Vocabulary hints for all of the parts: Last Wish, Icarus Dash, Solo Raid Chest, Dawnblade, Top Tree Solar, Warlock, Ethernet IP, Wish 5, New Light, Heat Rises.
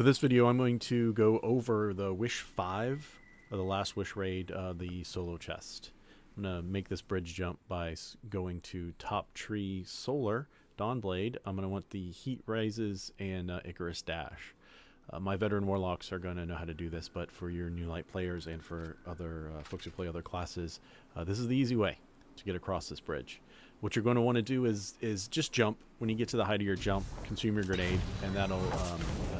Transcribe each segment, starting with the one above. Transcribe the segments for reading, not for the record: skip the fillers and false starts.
For this video, I'm going to go over the Wish 5, or the Last Wish raid, the solo chest. I'm going to make this bridge jump by going to Top Tree Solar, Dawnblade. I'm going to want the Heat Rises and Icarus Dash. My veteran warlocks are going to know how to do this, but for your New Light players and for other folks who play other classes, this is the easy way to get across this bridge. What you're going to want to do is just jump. When you get to the height of your jump, consume your grenade, and that'll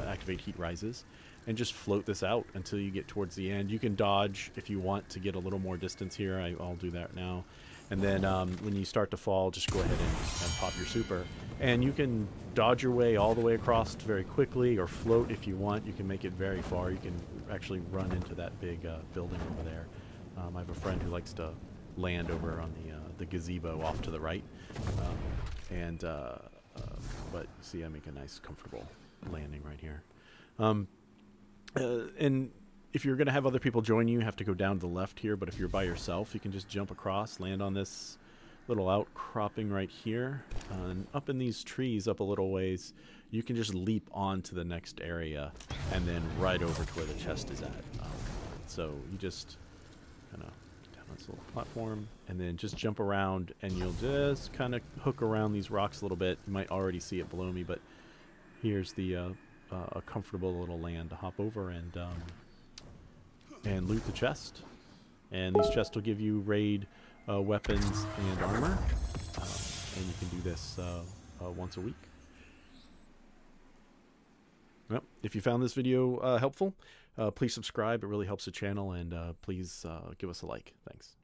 activate Heat Rises, and just float this out until you get towards the end. You can dodge if you want to get a little more distance here. I'll do that now. And then when you start to fall, just go ahead and pop your super. And you can dodge your way all the way across very quickly, or float if you want. You can make it very far. You can actually run into that big building over there. I have a friend who likes to land over on the gazebo off to the right. But see, I make a nice comfortable landing right here. And if you're going to have other people join you, you have to go down to the left here. But if you're by yourself, you can just jump across, land on this little outcropping right here. And up in these trees, up a little ways, you can just leap onto the next area and then right over to where the chest is at. So you just kind of down on this little platform and then just jump around, and you'll just kind of hook around these rocks a little bit. You might already see it below me, but here's the a comfortable little land to hop over and loot the chest. And these chests will give you raid weapons and armor, and you can do this once a week. Well, if you found this video helpful, please subscribe. It really helps the channel, and please give us a like. Thanks.